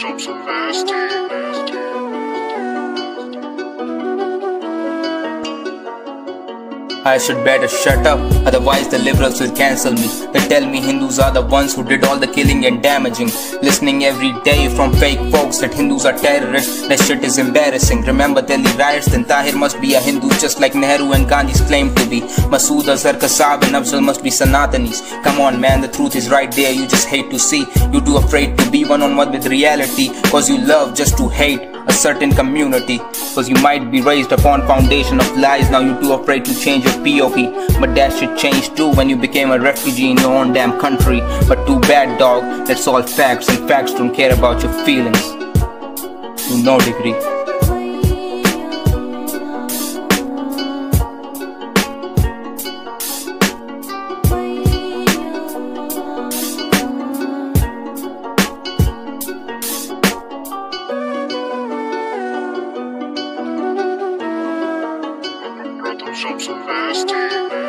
jump so nasty. I should better shut up, otherwise the liberals will cancel me. They tell me Hindus are the ones who did all the killing and damaging. Listening every day from fake folks that Hindus are terrorists, that shit is embarrassing. Remember Delhi riots, then Tahir must be a Hindu, just like Nehru and Gandhi's claim to be. Masood Azhar, Kassab and Afzal must be Sanatanis. Come on man, the truth is right there, you just hate to see. You too afraid to be one on one with reality, cause you love just to hate a certain community. Cause you might be raised upon foundation of lies. Now you too afraid to change your POV. But that shit changed too when you became a refugee in your own damn country. But too bad dog, that's all facts, and facts don't care about your feelings to no degree. Jump so nasty.